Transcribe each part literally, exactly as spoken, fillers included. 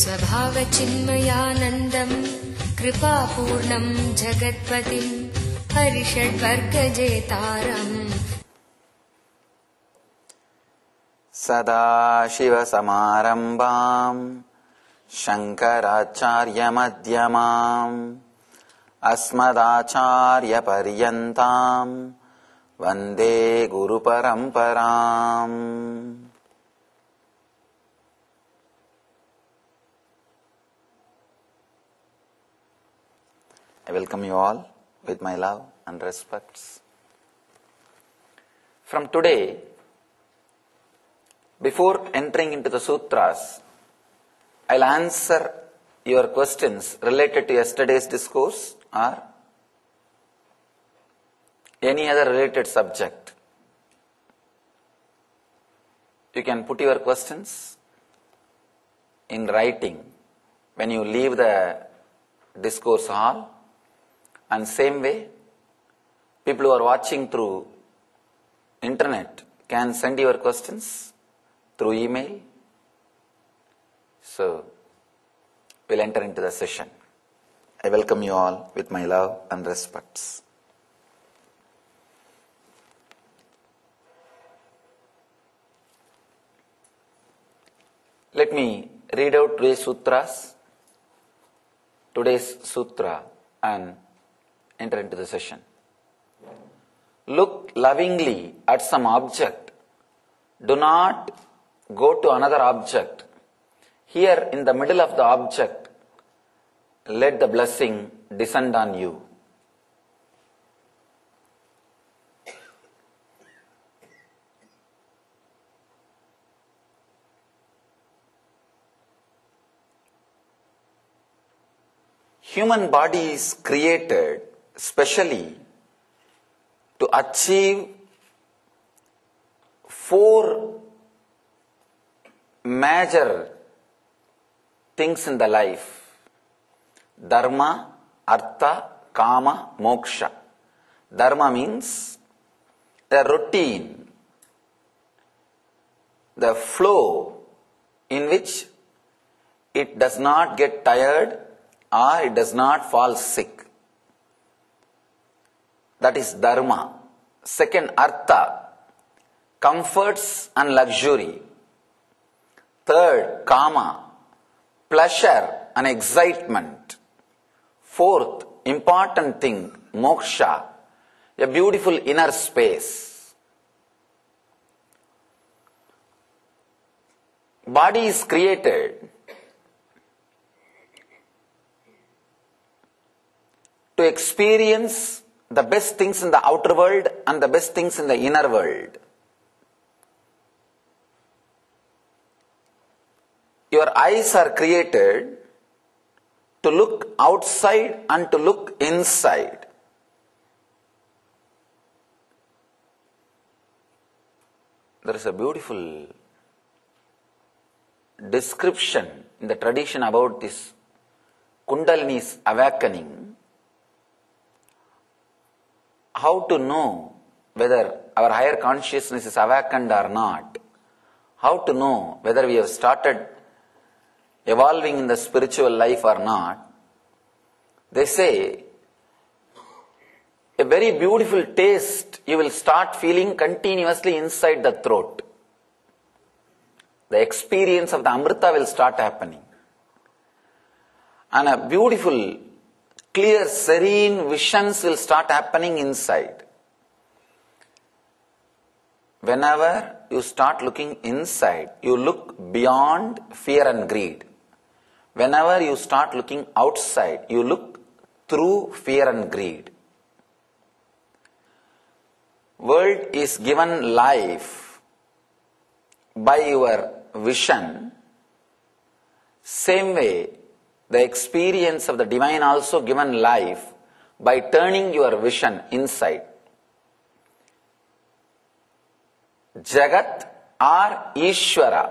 Swabhavachinmayanandam Kripapurnam Jagatpatim Harishadvargajetaram Sadashivasamarambam Shankaracharyamadhyamam Asmadacaryaparyantam Vande Guru Paramparam. I welcome you all with my love and respects. From today, before entering into the sutras, I'll answer your questions related to yesterday's discourse or any other related subject. You can put your questions in writing when you leave the discourse hall. And same way, people who are watching through internet can send your questions through email. So, we'll enter into the session. I welcome you all with my love and respects. Let me read out today's sutras, today's sutra, and enter into the session. Look lovingly at some object. Do not go to another object. Here in the middle of the object, let the blessing descend on you. Human body is created specially to achieve four major things in the life: Dharma, Atha, Kama, Moksha. Dharma means the routine, the flow in which it does not get tired or it does not fall sick. That is Dharma. Second, Artha, comforts and luxury. Third, Kama, pleasure and excitement. Fourth, important thing, Moksha, a beautiful inner space. Body is created to experience the best things in the outer world and the best things in the inner world. Your eyes are created to look outside and to look inside. There is a beautiful description in the tradition about this Kundalini's awakening. How to know whether our higher consciousness is awakened or not? How to know whether we have started evolving in the spiritual life or not? They say, a very beautiful taste you will start feeling continuously inside the throat. The experience of the Amrita will start happening. And a beautiful clear, serene visions will start happening inside. Whenever you start looking inside, you look beyond fear and greed. Whenever you start looking outside, you look through fear and greed. World is given life by your vision. Same way, the experience of the divine also given life by turning your vision inside. Jagat or Ishwara.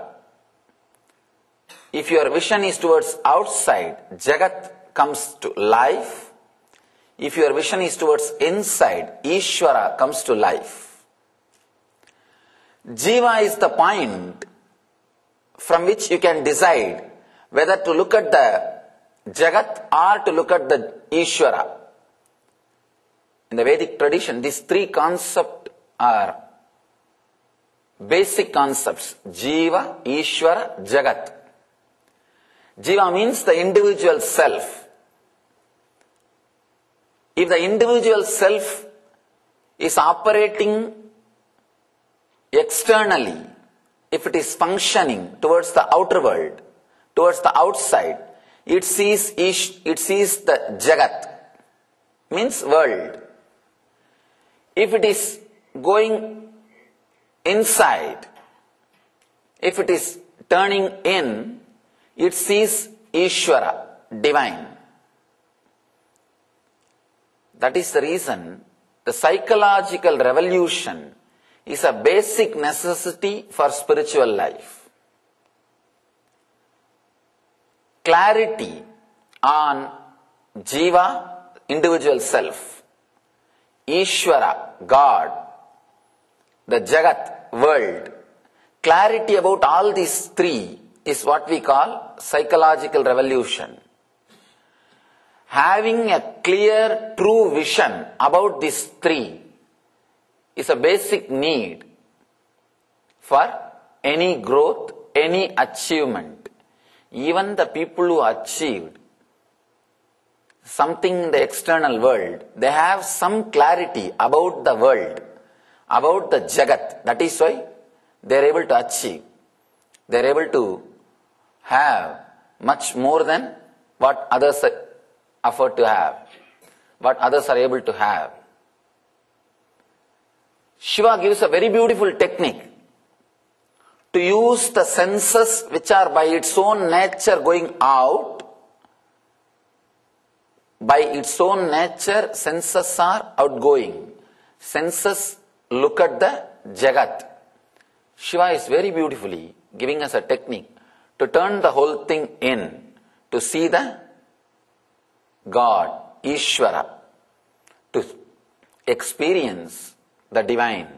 If your vision is towards outside, Jagat comes to life. If your vision is towards inside, Ishwara comes to life. Jiva is the point from which you can decide whether to look at the Jagat or to look at the Ishwara. In the Vedic tradition, these three concepts are basic concepts: Jiva, Ishwara, Jagat. Jiva means the individual self. If the individual self is operating externally, if it is functioning towards the outer world, towards the outside, it sees ish, it sees the Jagat, means world. If it is going inside, if it is turning in, it sees Ishwara, divine. That is the reason the psychological revolution is a basic necessity for spiritual life. Clarity on Jiva, individual self, Ishwara, God, the Jagat, world. Clarity about all these three is what we call psychological revolution. Having a clear, true vision about these three is a basic need for any growth, any achievement. Even the people who achieved something in the external world, they have some clarity about the world, about the Jagat. That is why they are able to achieve. They are able to have much more than what others afford to have, what others are able to have. Shiva gives a very beautiful technique to use the senses, which are by its own nature going out. By its own nature, senses are outgoing. Senses look at the Jagat. Shiva is very beautifully giving us a technique to turn the whole thing in, to see the God, Ishwara, to experience the divine.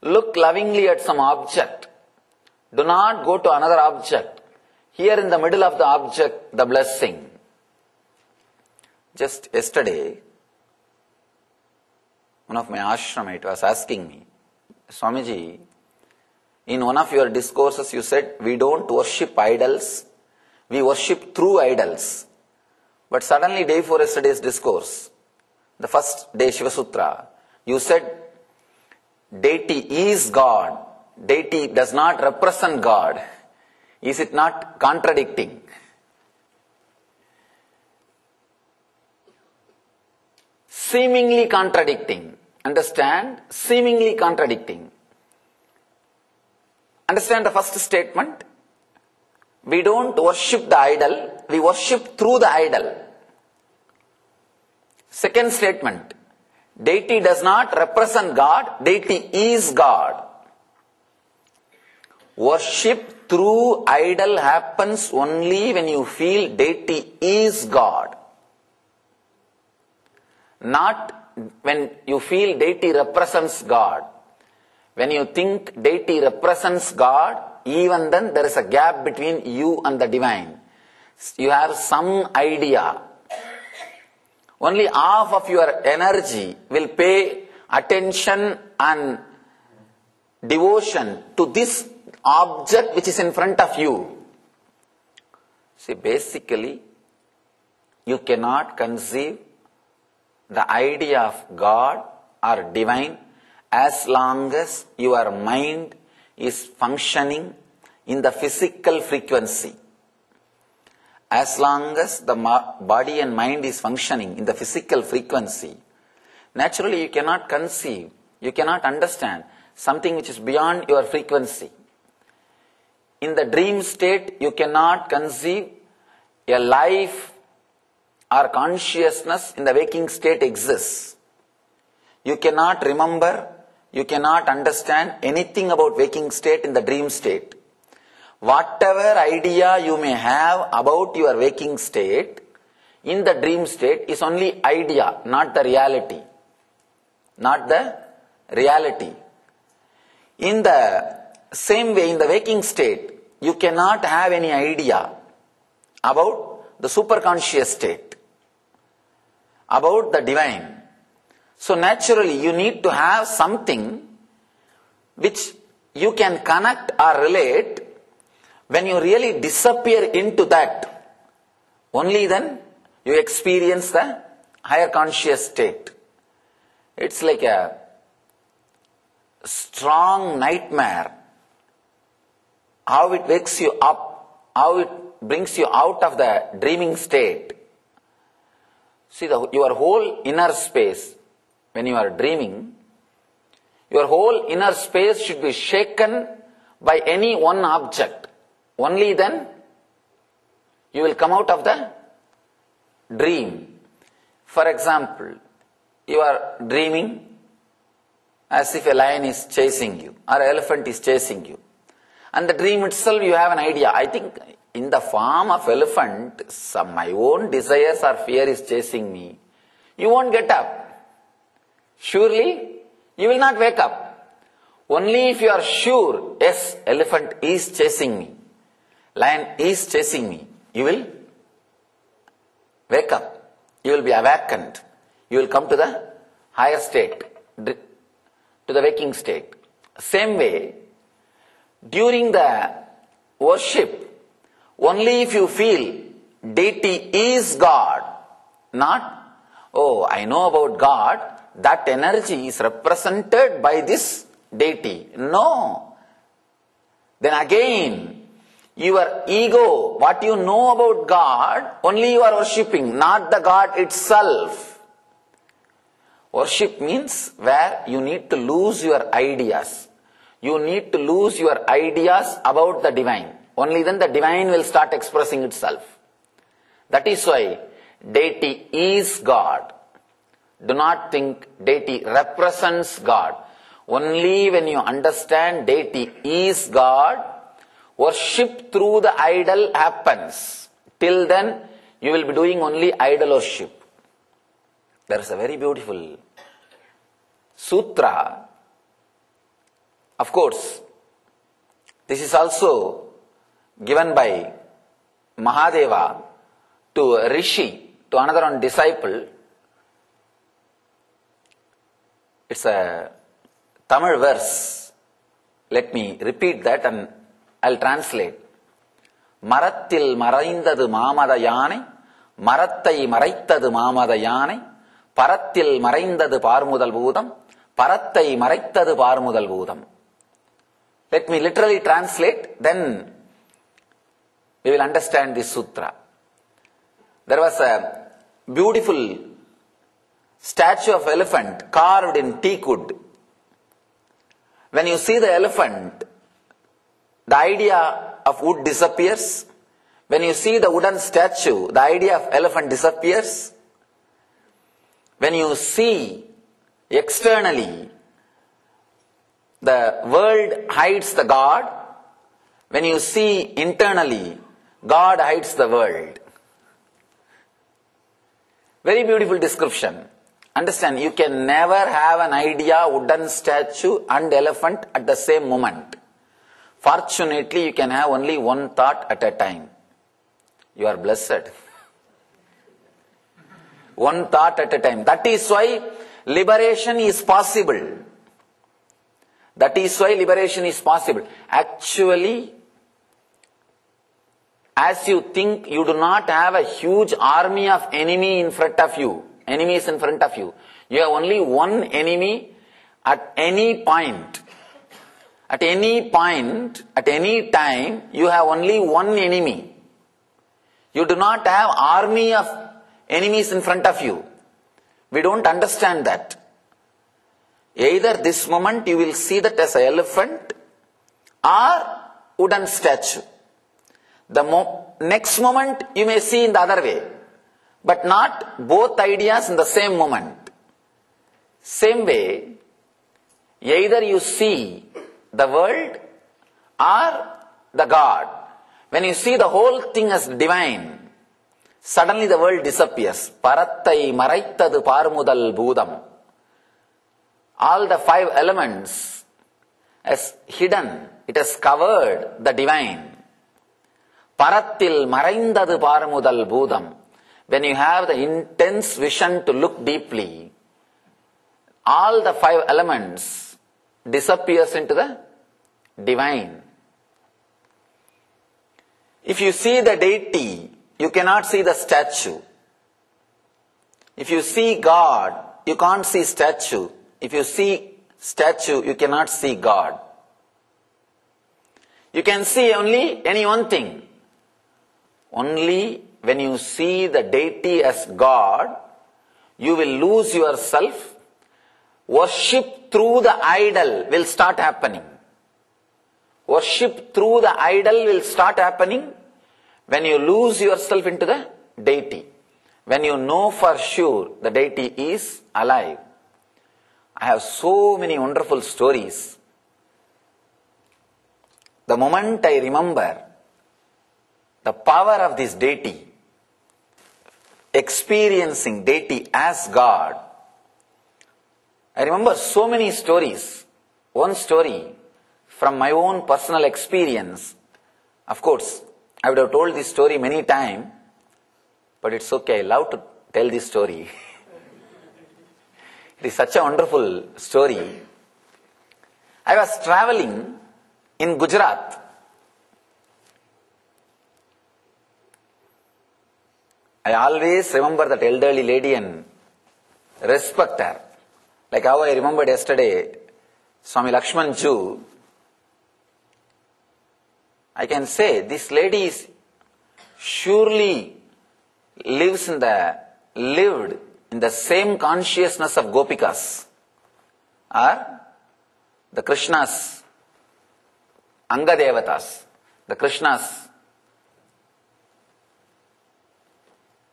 Look lovingly at some object. Do not go to another object. Here in the middle of the object, the blessing. Just yesterday, one of my ashramite was asking me, Swamiji, in one of your discourses you said, we don't worship idols, we worship through idols. But suddenly, day before yesterday's discourse, the first day Shiva Sutra, you said, deity is God, deity does not represent God. Is it not contradicting? Seemingly contradicting. Understand? Seemingly contradicting. Understand the first statement? We don't worship the idol, we worship through the idol. Second statement, deity does not represent God, deity is God. Worship through idol happens only when you feel deity is God. Not when you feel deity represents God. When you think deity represents God, even then there is a gap between you and the divine. You have some idea. Only half of your energy will pay attention and devotion to this object which is in front of you. See, basically, you cannot conceive the idea of God or divine as long as your mind is functioning in the physical frequency. As long as the body and mind is functioning in the physical frequency, naturally you cannot conceive, you cannot understand something which is beyond your frequency. In the dream state, you cannot conceive a life. Our consciousness in the waking state exists. You cannot remember, you cannot understand anything about waking state in the dream state. Whatever idea you may have about your waking state, in the dream state is only idea, not the reality. Not the reality. In the same way, in the waking state, you cannot have any idea about the superconscious state, about the divine. So naturally you need to have something which you can connect or relate. When you really disappear into that, only then you experience the higher conscious state. It's like a strong nightmare, how it wakes you up, how it brings you out of the dreaming state. See, the, your whole inner space, when you are dreaming, your whole inner space should be shaken by any one object. Only then you will come out of the dream. For example, you are dreaming as if a lion is chasing you or an elephant is chasing you. And the dream itself, you have an idea. I think in the form of elephant, some, my own desires or fear is chasing me. You won't get up. Surely, you will not wake up. Only if you are sure, yes, elephant is chasing me, lion is chasing me, you will wake up. You will be awakened. You will come to the higher state, to the waking state. Same way, during the worship, only if you feel deity is God, not, oh, I know about God, that energy is represented by this deity. No. Then again, your ego, what you know about God, only you are worshipping, not the God itself. Worship means where you need to lose your ideas. You need to lose your ideas about the divine. Only then the divine will start expressing itself. That is why deity is God. Do not think deity represents God. Only when you understand deity is God, worship through the idol happens. Till then, you will be doing only idol worship. There is a very beautiful sutra. Of course, this is also given by Mahadeva to Rishi, to another one disciple. It's a Tamil verse. Let me repeat that and I'll translate. Marattil Maaraindad Mamada Yani, Marattai Maaraitadhu Mamada Yani, Parattil Maaraindad Parmudal Budam, Parattai Maaraittad Parmudal Budam. Let me literally translate, then we will understand this sutra. There was a beautiful statue of elephant carved in teak wood. When you see the elephant, the idea of wood disappears. When you see the wooden statue, the idea of elephant disappears. When you see externally, the world hides the God. When you see internally, God hides the world. Very beautiful description. Understand, you can never have an idea, wooden statue and elephant at the same moment. Fortunately, you can have only one thought at a time. You are blessed. One thought at a time. That is why liberation is possible. That is why liberation is possible. Actually, as you think, you do not have a huge army of enemy in front of you. Enemies in front of you. You have only one enemy at any point. At any point, at any time, you have only one enemy. You do not have army of enemies in front of you. We don't understand that. Either this moment you will see that as an elephant or wooden statue. The mo- next moment you may see in the other way. But not both ideas in the same moment. Same way, either you see the world or the God. When you see the whole thing as divine, suddenly the world disappears. Parattai Maaraitadhu Parmudal Budam. All the five elements has hidden, it has covered the divine. Parattil Maaraitadhu Parmudal Budam. When you have the intense vision to look deeply, all the five elements disappears into the divine. If you see the deity, you cannot see the statue. If you see God, you can't see statue. If you see statue, you cannot see God. You can see only any one thing. Only when you see the deity as God, you will lose yourself. Worship through the idol will start happening. Worship through the idol will start happening when you lose yourself into the deity. When you know for sure the deity is alive. I have so many wonderful stories. The moment I remember the power of this deity, experiencing deity as God, I remember so many stories. One story from my own personal experience. Of course, I would have told this story many times, but it's okay, I love to tell this story. It is such a wonderful story. I was traveling in Gujarat. I always remember that elderly lady and respect her. Like how I remembered yesterday, Swami Lakshmanju. I can say this lady is surely lives in the, lived in the same consciousness of Gopikas or the Krishnas, Angadevatas, the Krishnas,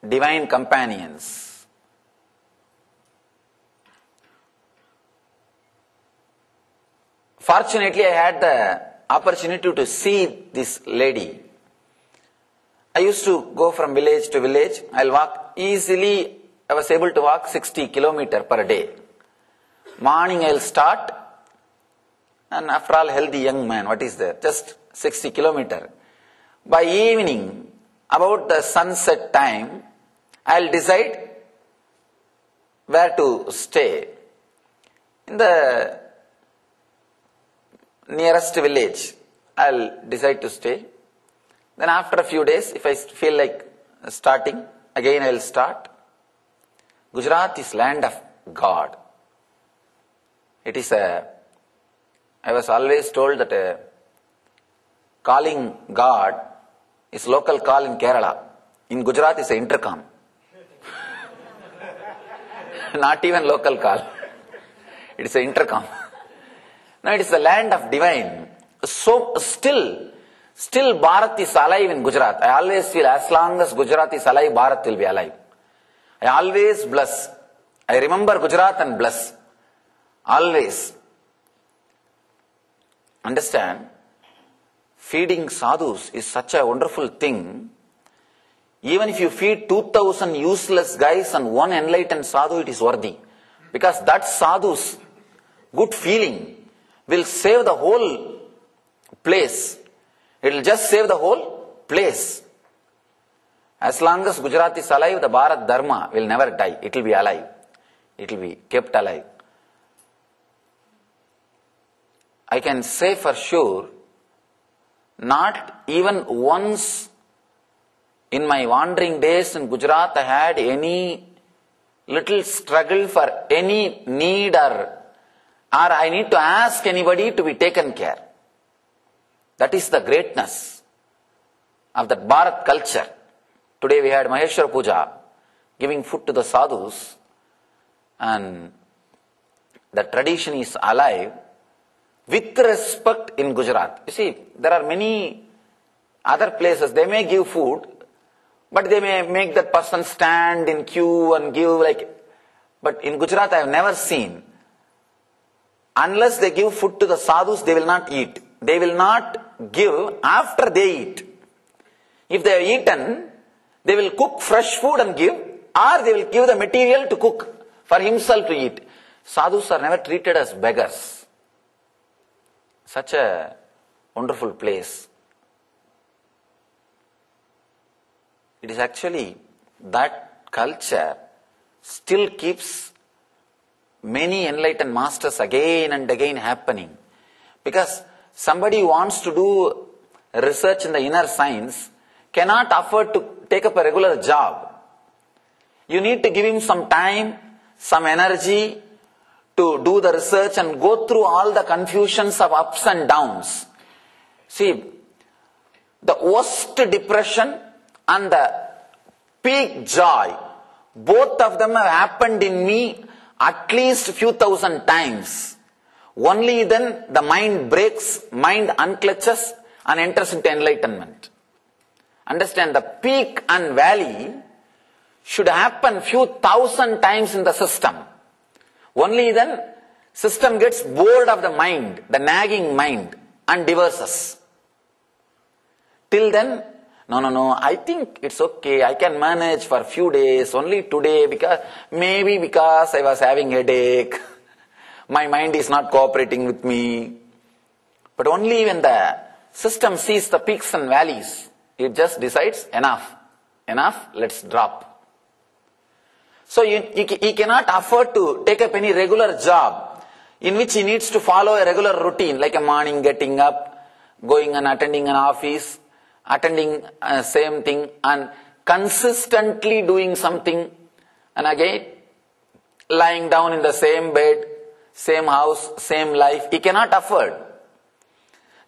divine companions. Fortunately, I had the opportunity to see this lady. I used to go from village to village. I'll walk easily. I was able to walk sixty kilometers per day. Morning I'll start, and after all, healthy young man, what is there? Just sixty kilometers. By evening, about the sunset time, I'll decide where to stay. In the nearest village, I'll decide to stay. Then after a few days, if I feel like starting, again I'll start. Gujarat is land of God. It is a, I was always told that a calling God is local call in Kerala. In Gujarat is an intercom. Not even local call. It is an intercom. Now it is the land of divine. So still, still Bharat is alive in Gujarat. I always feel as long as Gujarat is alive, Bharat will be alive. I always bless. I remember Gujarat and bless. Always. Understand? Feeding sadhus is such a wonderful thing. Even if you feed two thousand useless guys and one enlightened sadhu, it is worthy. Because that sadhu's good feeling will save the whole place. It will just save the whole place. As long as Gujarat is alive, the Bharat Dharma will never die. It will be alive. It will be kept alive. I can say for sure, not even once in my wandering days in Gujarat I had any little struggle for any need or Or I need to ask anybody to be taken care. That is the greatness of that Bharat culture. Today we had Maheshwar Puja, giving food to the sadhus, and the tradition is alive with respect in Gujarat. You see, there are many other places, they may give food, but they may make that person stand in queue and give like, but in Gujarat I have never seen. Unless they give food to the sadhus, they will not eat. They will not give after they eat. If they have eaten, they will cook fresh food and give, or they will give the material to cook for himself to eat. Sadhus are never treated as beggars. Such a wonderful place. It is actually that culture still keeps many enlightened masters again and again happening. Because somebody who wants to do research in the inner science cannot afford to take up a regular job. You need to give him some time, some energy to do the research and go through all the confusions of ups and downs. See, the worst depression and the peak joy, both of them have happened in me at least few thousand times. Only then the mind breaks, mind unclutches and enters into enlightenment. Understand, the peak and valley should happen few thousand times in the system. Only then system gets bored of the mind, the nagging mind, and divorces. Till then, no, no, no, I think it's okay, I can manage for few days, only today, because maybe because I was having headache, my mind is not cooperating with me. But only when the system sees the peaks and valleys, it just decides, enough, enough, let's drop. So you, you, he cannot afford to take up any regular job in which he needs to follow a regular routine, like a morning getting up, going and attending an office, attending uh, same thing and consistently doing something, and again lying down in the same bed, same house, same life. He cannot afford.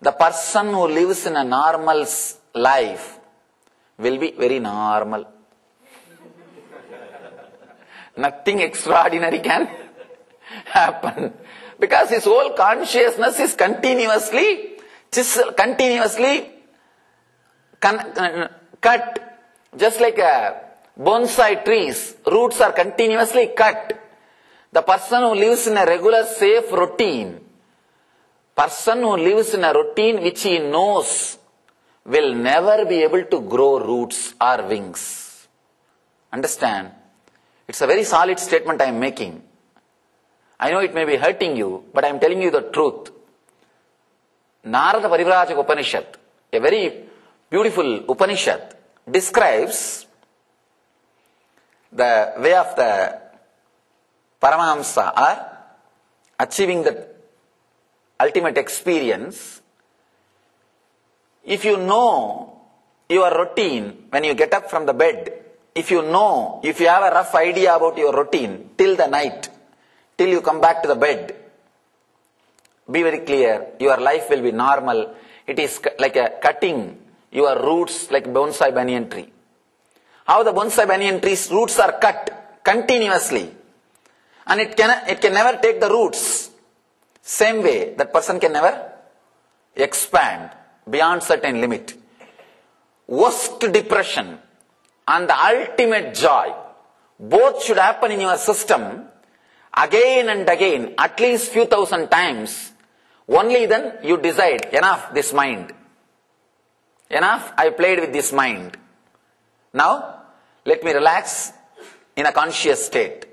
The person who lives in a normal life will be very normal. Nothing extraordinary can happen because his whole consciousness is continuously chisel, continuously con cut, just like a bonsai trees, roots are continuously cut. The person who lives in a regular safe routine, person who lives in a routine which he knows, will never be able to grow roots or wings. Understand? It's a very solid statement I am making. I know it may be hurting you, but I am telling you the truth. Narada Parivrajaka Upanishad, a very beautiful Upanishad, describes the way of the Paramahamsa or achieving the ultimate experience. If you know your routine when you get up from the bed, if you know, if you have a rough idea about your routine till the night, till you come back to the bed, be very clear, your life will be normal. It is like a cutting your roots like bonsai banyan tree. How the bonsai banyan tree's roots are cut continuously and it can, it can never take the roots. Same way, that person can never expand beyond certain limit. Worst depression and the ultimate joy, both should happen in your system again and again, at least few thousand times. Only then you decide, enough this mind. Enough, I played with this mind. Now, let me relax in a conscious state.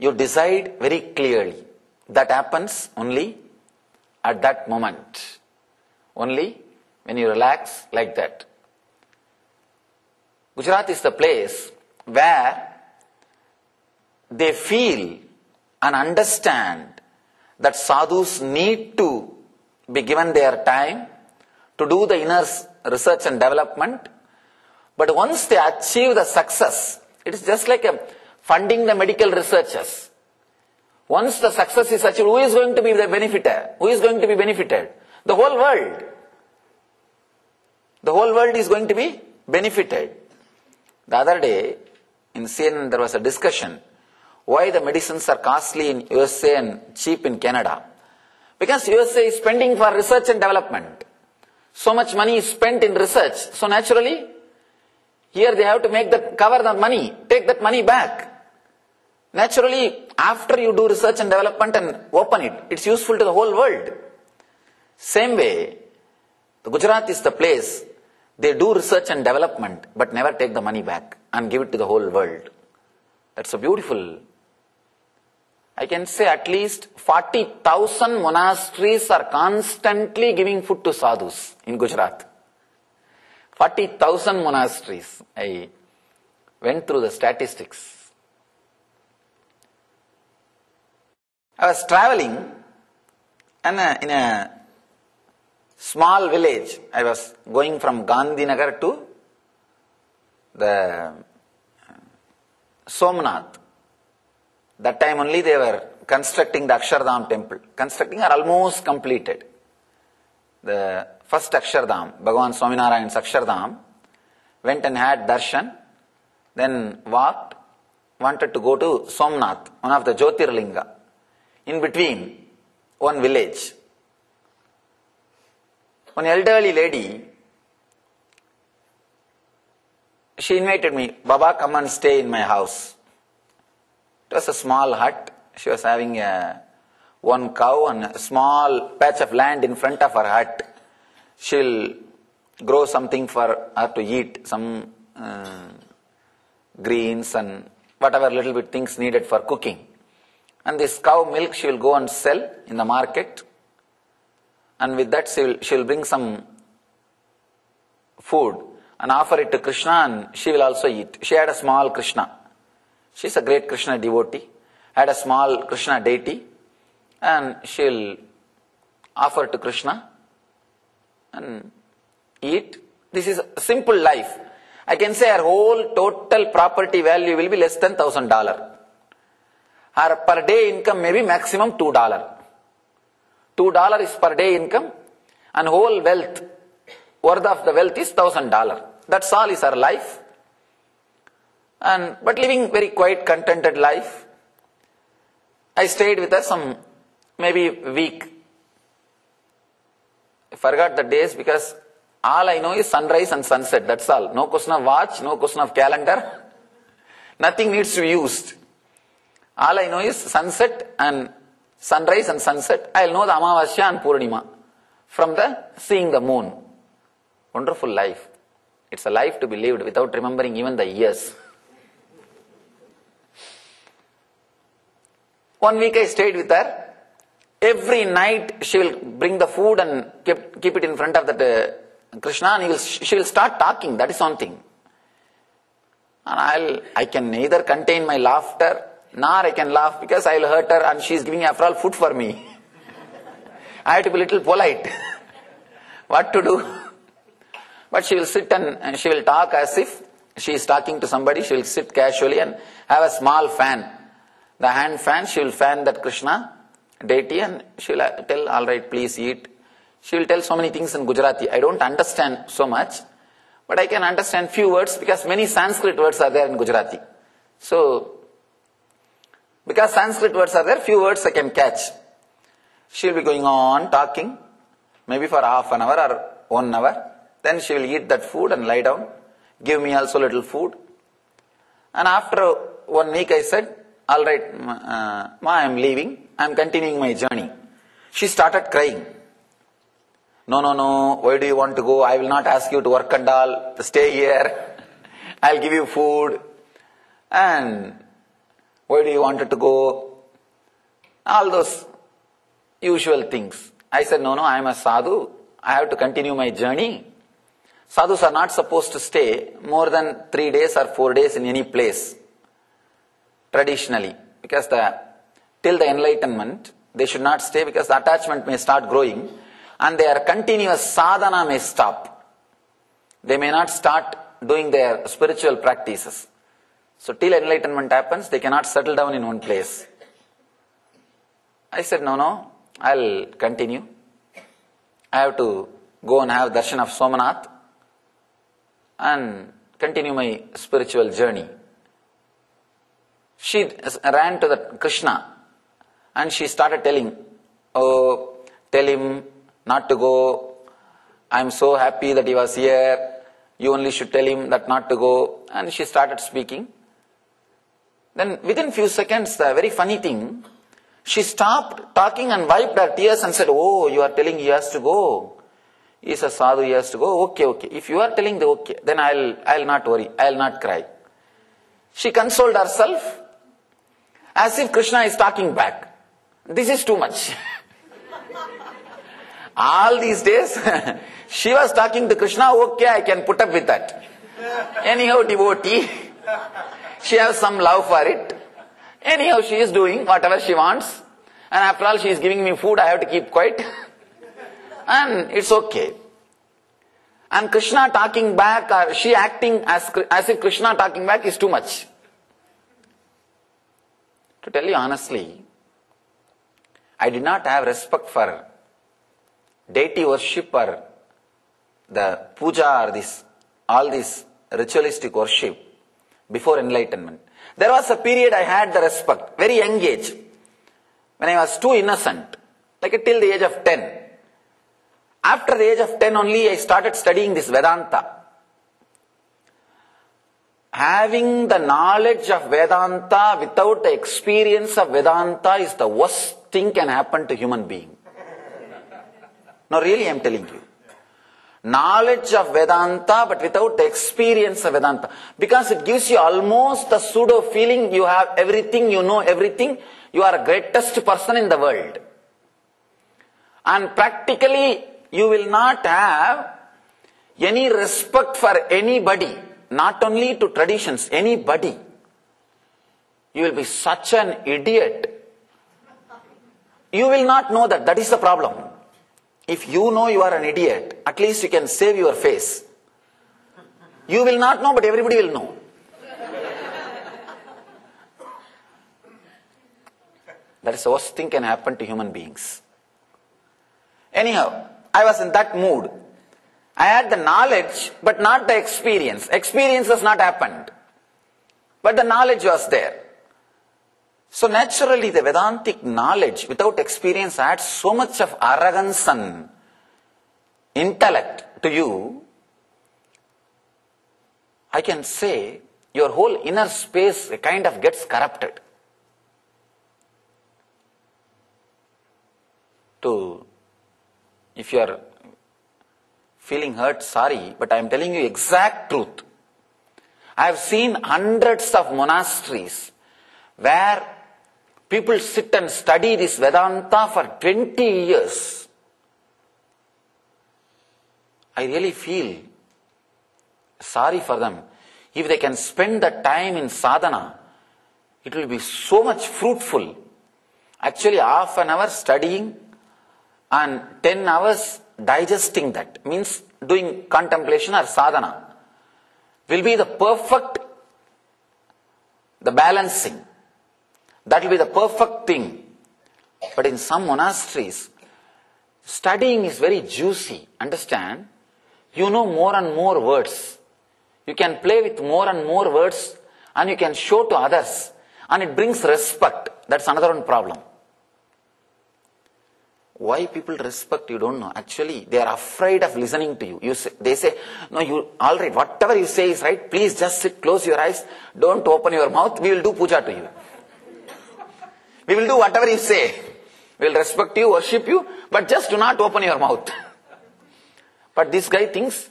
You decide very clearly. That happens only at that moment. Only when you relax like that. Gujarat is the place where they feel and understand that sadhus need to be given their time to do the inner research and development. But once they achieve the success, it is just like a funding the medical researchers. Once the success is achieved, who is going to be the benefiter? Who is going to be benefited? The whole world. The whole world is going to be benefited. The other day, in C N N, there was a discussion why the medicines are costly in U S A and cheap in Canada. Because U S A is spending for research and development. So much money is spent in research. So naturally, here they have to make the, cover the money, take that money back. Naturally, after you do research and development and open it, it's useful to the whole world. Same way, Gujarat is the place, they do research and development, but never take the money back and give it to the whole world. That's a beautiful. I can say at least forty thousand monasteries are constantly giving food to sadhus in Gujarat. forty thousand monasteries. I went through the statistics. I was traveling and uh, in a small village. I was going from Gandhinagar to the Somnath. That time only they were constructing the Akshardham temple. Constructing are almost completed. The first Akshardham, Bhagavan Swaminarayan's Akshardham, went and had darshan, then walked, wanted to go to Somnath, one of the Jyotirlinga. In between, one village. One elderly lady, she invited me, "Baba, come and stay in my house." It was a small hut. She was having a, one cow and a small patch of land in front of her hut. She'll grow something for her to eat, some uh, greens and whatever little bit things needed for cooking. And this cow milk she will go and sell in the market. And with that she will, she will bring some food and offer it to Krishna, and she will also eat. She had a small Krishna. She's a great Krishna devotee. Had a small Krishna deity, and she'll offer to Krishna and eat. This is a simple life. I can say her whole total property value will be less than one thousand dollars. Her per day income may be maximum two dollars. two dollars is per day income, and whole wealth, worth of the wealth is one thousand dollars. That's all is her life. And, but living very quiet, contented life. I stayed with her some, maybe a week. I forgot the days because all I know is sunrise and sunset, that's all. No question of watch, no question of calendar. Nothing needs to be used. All I know is sunset and sunrise and sunset. I'll know the Amavasya and Purnima from the seeing the moon. Wonderful life. It's a life to be lived without remembering even the years. One week I stayed with her. Every night she will bring the food and keep, keep it in front of that uh, Krishna, and he will, she will start talking. That is one thing. And I'll, I can neither contain my laughter, nor I can laugh because I will hurt her, and she is giving after all food for me. I have to be a little polite. What to do? But she will sit and, and she will talk as if she is talking to somebody. She will sit casually and have a small fan. The hand fan, she will fan that Krishna deity, and she will tell, "All right, please eat." She will tell so many things in Gujarati. I don't understand so much, but I can understand few words because many Sanskrit words are there in Gujarati. So, because Sanskrit words are there, few words I can catch. She will be going on talking, maybe for half an hour or one hour. Then she will eat that food and lie down. Give me also little food. And after one week I said, "All right, uh, Ma, I am leaving. I am continuing my journey." She started crying. "No, no, no. Why do you want to go? I will not ask you to work and all. Stay here. I will give you food. And why do you want to go?" All those usual things. I said, "No, no, I am a sadhu. I have to continue my journey." Sadhus are not supposed to stay more than three days or four days in any place. Traditionally, because the till the enlightenment, they should not stay because the attachment may start growing and their continuous sadhana may stop. They may not start doing their spiritual practices. So till enlightenment happens, they cannot settle down in one place. I said, no, no, I'll continue. I have to go and have darshan of Somnath and continue my spiritual journey. She ran to the Krishna and she started telling, "Oh, tell him not to go. I am so happy that he was here. You only should tell him that not to go." And she started speaking. Then within few seconds, the very funny thing, she stopped talking and wiped her tears and said, "Oh, you are telling he has to go. He is a sadhu, he has to go. Okay, okay. If you are telling the okay, then I'll, I'll not worry. I'll not cry." She consoled herself. As if Krishna is talking back. This is too much. All these days, She was talking to Krishna, okay, I can put up with that. Anyhow, devotee, she has some love for it. Anyhow, she is doing whatever she wants. And after all, she is giving me food, I have to keep quiet. And it's okay. And Krishna talking back, or she acting as, as if Krishna talking back is too much. To tell you honestly, I did not have respect for deity worship or the puja or this, all this ritualistic worship before enlightenment. There was a period I had the respect, very young age, when I was too innocent, like till the age of ten. After the age of ten only, I started studying this Vedanta. Having the knowledge of Vedanta without the experience of Vedanta is the worst thing can happen to human being. No, really, I am telling you. Knowledge of Vedanta, but without the experience of Vedanta. Because it gives you almost a pseudo feeling, you have everything, you know everything, you are the greatest person in the world. And practically, you will not have any respect for anybody, not only to traditions, anybody. You will be such an idiot. You will not know that. That is the problem. If you know you are an idiot, at least you can save your face. You will not know, but everybody will know. That is the worst thing can happen to human beings. Anyhow, I was in that mood. I had the knowledge, but not the experience. Experience has not happened. But the knowledge was there. So naturally, the Vedantic knowledge, without experience, adds so much of arrogance and intellect to you. I can say, your whole inner space kind of gets corrupted. To... If you are feeling hurt, sorry, but I am telling you exact truth. I have seen hundreds of monasteries where people sit and study this Vedanta for twenty years. I really feel sorry for them. If they can spend the time in sadhana, it will be so much fruitful. Actually, half an hour studying, and ten hours digesting that, means doing contemplation or sadhana, will be the perfect, the balancing. That will be the perfect thing. But in some monasteries, studying is very juicy, understand? You know more and more words. You can play with more and more words, and you can show to others. And it brings respect. That's another one problem. Why people respect you don't know. Actually, they are afraid of listening to you. You say, they say, no, you all right, whatever you say is right. Please just sit, close your eyes. Don't open your mouth. We will do puja to you. We will do whatever you say. We will respect you, worship you, but just do not open your mouth. But this guy thinks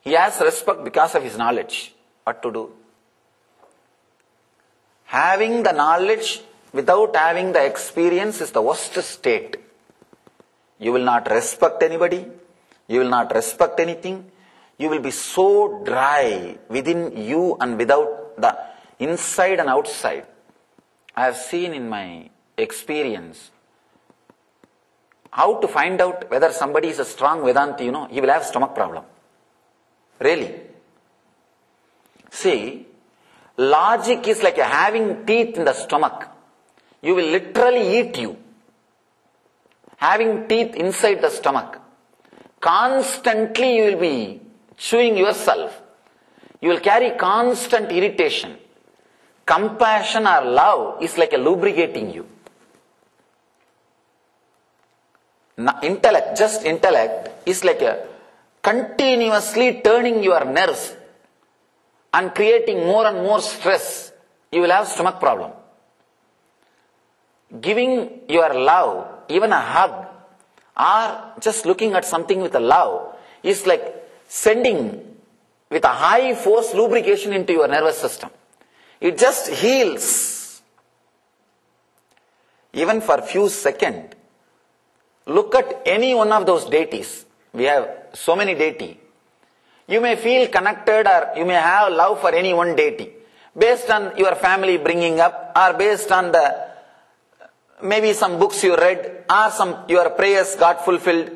he has respect because of his knowledge. What to do? Having the knowledge without having the experience is the worst state. You will not respect anybody. You will not respect anything. You will be so dry within you and without the inside and outside. I have seen in my experience how to find out whether somebody is a strong Vedanti, you know, he will have stomach problem. Really. See, logic is like having teeth in the stomach. You will literally eat you. Having teeth inside the stomach. Constantly you will be chewing yourself. You will carry constant irritation. Compassion or love is like a lubricating you. Now, intellect, just intellect, is like a continuously turning your nerves and creating more and more stress. You will have stomach problem. Giving your love, even a hug, or just looking at something with a love, is like sending with a high force lubrication into your nervous system. It just heals. Even for few seconds, look at any one of those deities. We have so many deity. You may feel connected or you may have love for any one deity. Based on your family bringing up or based on the maybe some books you read or some your prayers got fulfilled.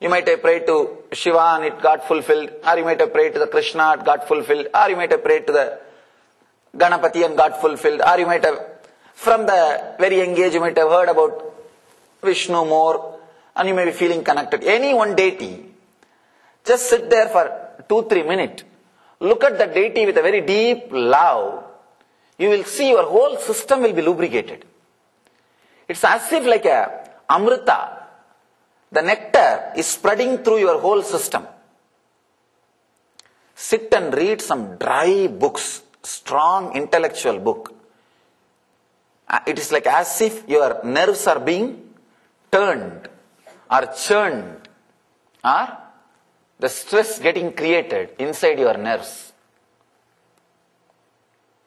You might have prayed to Shiva and it got fulfilled, or you might have prayed to the Krishna, it got fulfilled, or you might have prayed to the Ganapati and got fulfilled, or you might have, from the very young age you might have heard about Vishnu more and you may be feeling connected. Any one deity, just sit there for two, three minutes. Look at the deity with a very deep love. You will see your whole system will be lubricated. It's as if like a amrita. The nectar is spreading through your whole system. Sit and read some dry books, strong intellectual book. It is like as if your nerves are being turned or churned or the stress getting created inside your nerves.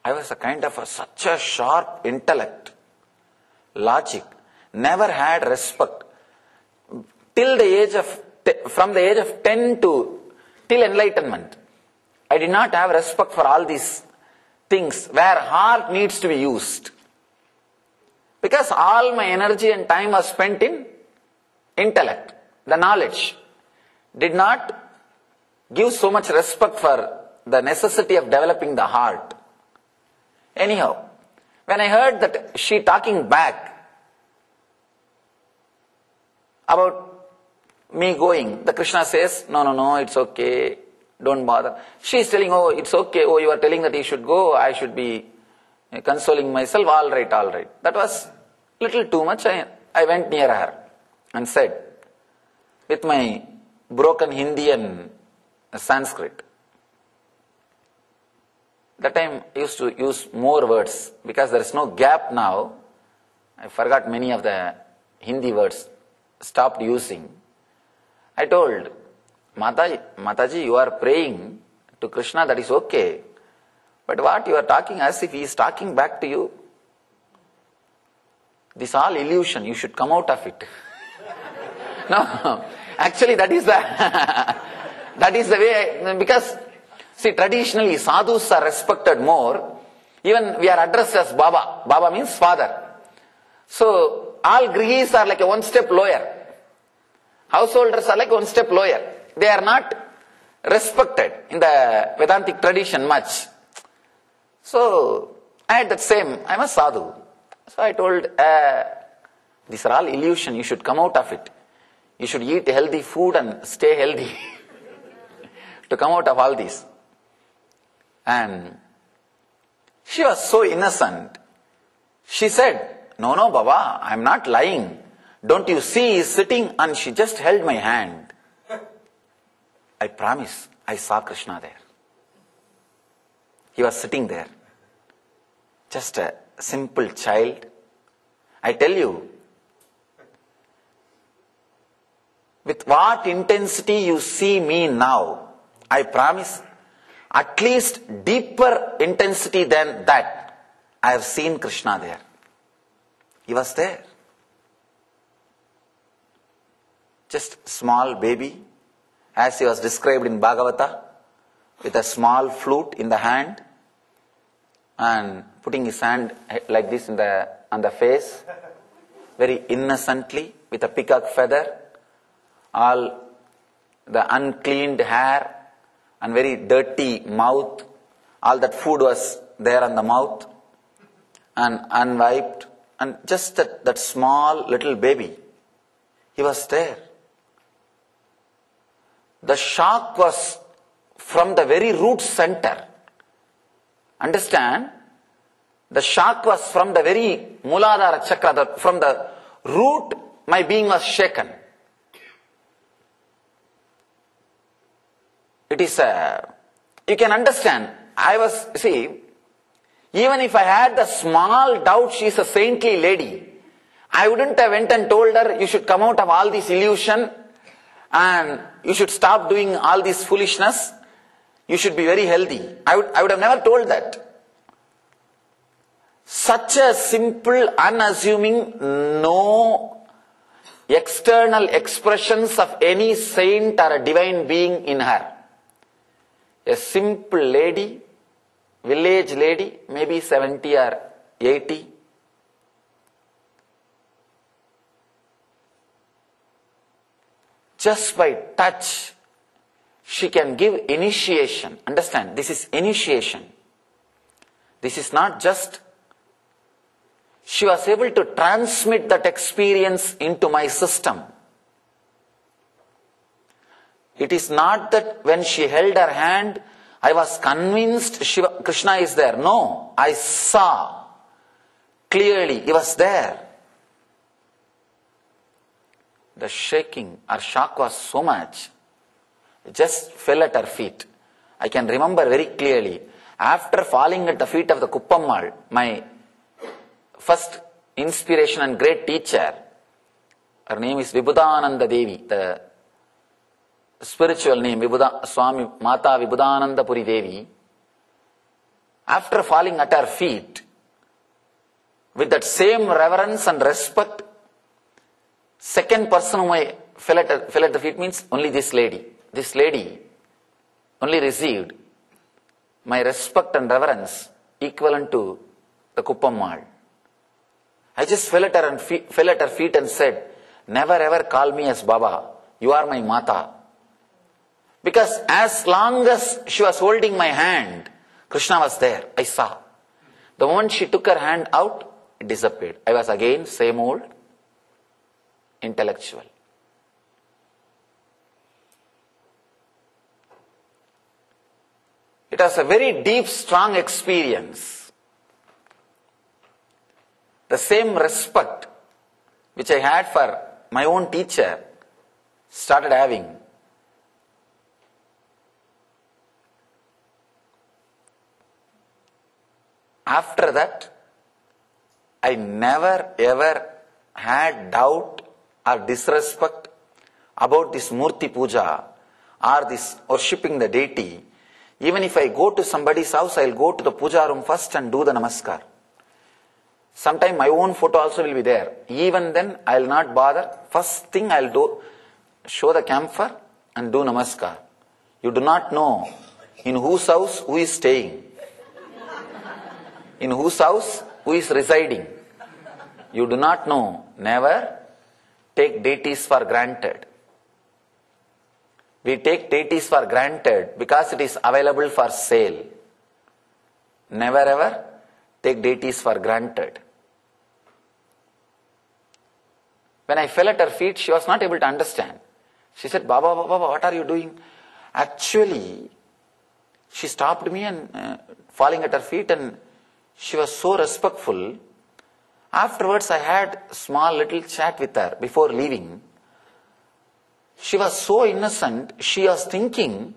I was a kind of a, such a sharp intellect, logic, never had respect. Till the age of, from the age of ten to, till enlightenment, I did not have respect for all these things where heart needs to be used. Because all my energy and time was spent in intellect, the knowledge. Did not give so much respect for the necessity of developing the heart. Anyhow, when I heard that she talking back about me going, the Krishna says, no, no, no, it's okay, don't bother. She is telling, oh, it's okay, oh, you are telling that you should go, I should be consoling myself, all right, all right. That was little too much. I, I went near her and said, with my broken Hindi and Sanskrit. That time I used to use more words because there is no gap now. I forgot many of the Hindi words, stopped using. I told, Mataji, Mataji, you are praying to Krishna, that is okay. But what you are talking as if he is talking back to you. This all illusion, you should come out of it. No, actually that is the, that is the way, I, because see traditionally sadhus are respected more. Even we are addressed as Baba. Baba means father. So all grihis are like a one step lower. Householders are like one step lower. They are not respected in the Vedantic tradition much. So I had that same, I am a sadhu. So I told, uh, these are all illusion, you should come out of it. You should eat healthy food and stay healthy to come out of all this. And she was so innocent. She said, no, no, Baba, I am not lying. Don't you see, he is sitting, and she just held my hand. I promise, I saw Krishna there. He was sitting there. Just a simple child. I tell you, with what intensity you see me now, I promise, at least deeper intensity than that, I have seen Krishna there. He was there. Just small baby, as he was described in Bhagavata, with a small flute in the hand and putting his hand like this in the, on the face, very innocently, with a peacock feather, all the uncleaned hair and very dirty mouth, all that food was there on the mouth and unwiped, and just that, that small little baby, he was there. The shock was from the very root center. Understand? The shock was from the very Muladhara chakra, the, from the root my being was shaken. It is a, you can understand, I was, see, even if I had the small doubt she is a saintly lady, I wouldn't have went and told her, you should come out of all this illusion and you should stop doing all this foolishness, you should be very healthy. I would, I would have never told that. Such a simple, unassuming, no external expressions of any saint or a divine being in her. A simple lady, village lady, maybe seventy or eighty, just by touch, she can give initiation. Understand, this is initiation. This is not just... She was able to transmit that experience into my system. It is not that when she held her hand, I was convinced Shiva, Krishna is there. No, I saw clearly he was there. The shaking, her shock was so much, it just fell at her feet. I can remember very clearly. After falling at the feet of the Kuppamal, my first inspiration and great teacher, her name is Vibhudananda Devi, the spiritual name, Vibhuda, Swami Mata Vibhudananda Puri Devi. After falling at her feet, with that same reverence and respect, second person whom I fell at, her, fell at the feet means only this lady. This lady only received my respect and reverence equivalent to the Kuppamal. I just fell at her and feet, fell at her feet and said, never ever call me as Baba. You are my Mata. Because as long as she was holding my hand, Krishna was there. I saw. The moment she took her hand out, it disappeared. I was again same old intellectual. It was a very deep, strong experience. The same respect which I had for my own teacher started having. After that, I never ever had doubt or disrespect about this murti puja or this worshipping the deity. Even if I go to somebody's house, I will go to the puja room first and do the namaskar. Sometime my own photo also will be there. Even then, I will not bother. First thing I will do, show the camphor and do namaskar. You do not know in whose house who is staying. In whose house who is residing. You do not know. Never take deities for granted. We take deities for granted because it is available for sale. Never ever take deities for granted. When I fell at her feet, she was not able to understand. She said, Baba, Baba, what are you doing? Actually, she stopped me and uh, falling at her feet, and she was so respectful. Afterwards, I had a small little chat with her before leaving. She was so innocent, she was thinking,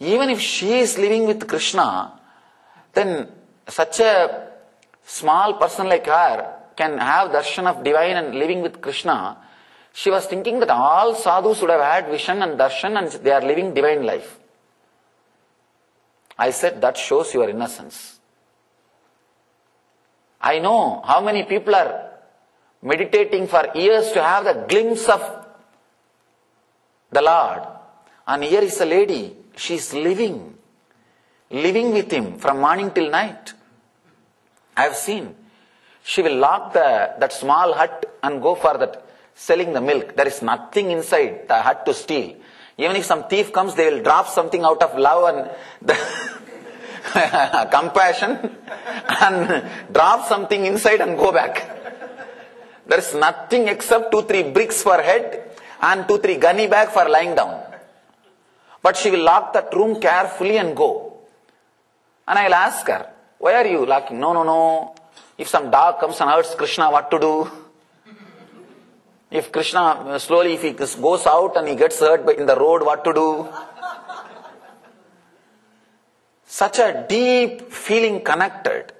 even if she is living with Krishna, then such a small person like her can have darshan of divine and living with Krishna. She was thinking that all sadhus would have had vision and darshan and they are living divine life. I said, that shows your innocence. I know how many people are meditating for years to have the glimpse of the Lord. And here is a lady, she is living. Living with him from morning till night. I have seen. She will lock the, that small hut and go for that selling the milk. There is nothing inside the hut to steal. Even if some thief comes, they will drop something out of love and the compassion and drop something inside and go back. There is nothing except two, three bricks for head and two, three gunny bag for lying down. But she will lock that room carefully and go. And I will ask her, why are you lacking? No, no, no. If some dog comes and hurts Krishna, what to do? If Krishna, slowly if he goes out and he gets hurt in the road, what to do? Such a deep feeling connected.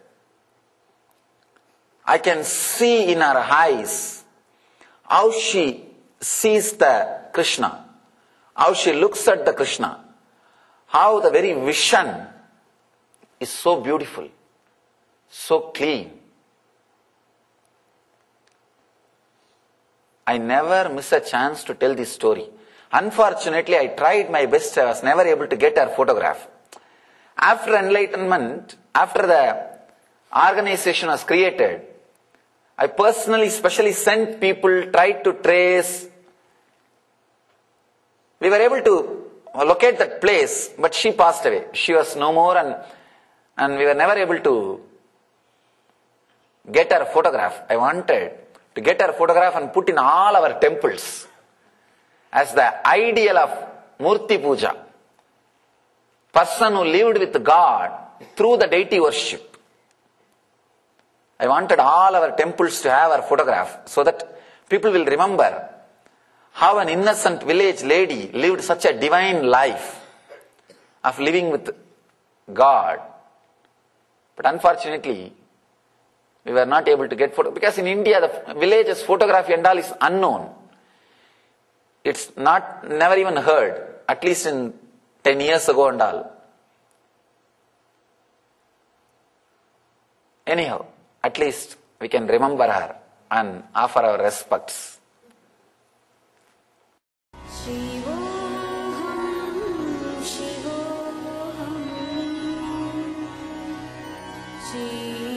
I can see in her eyes how she sees the Krishna, how she looks at the Krishna, how the very vision is so beautiful, so clean. I never miss a chance to tell this story. Unfortunately, I tried my best. I was never able to get her photograph. After enlightenment, after the organization was created, I personally, specially sent people, tried to trace. We were able to locate that place, but she passed away. She was no more, and and we were never able to get her photograph. I wanted to get her photograph and put in all our temples as the ideal of murti puja. Person who lived with God through the deity worship. I wanted all our temples to have our photograph so that people will remember how an innocent village lady lived such a divine life of living with God. But unfortunately, we were not able to get photo, because in India the village's photography and all is unknown. It's not, never even heard, at least in ten years ago and all. Anyhow, at least we can remember her and offer our respects. Shivoham, Shivoham, Shivoham.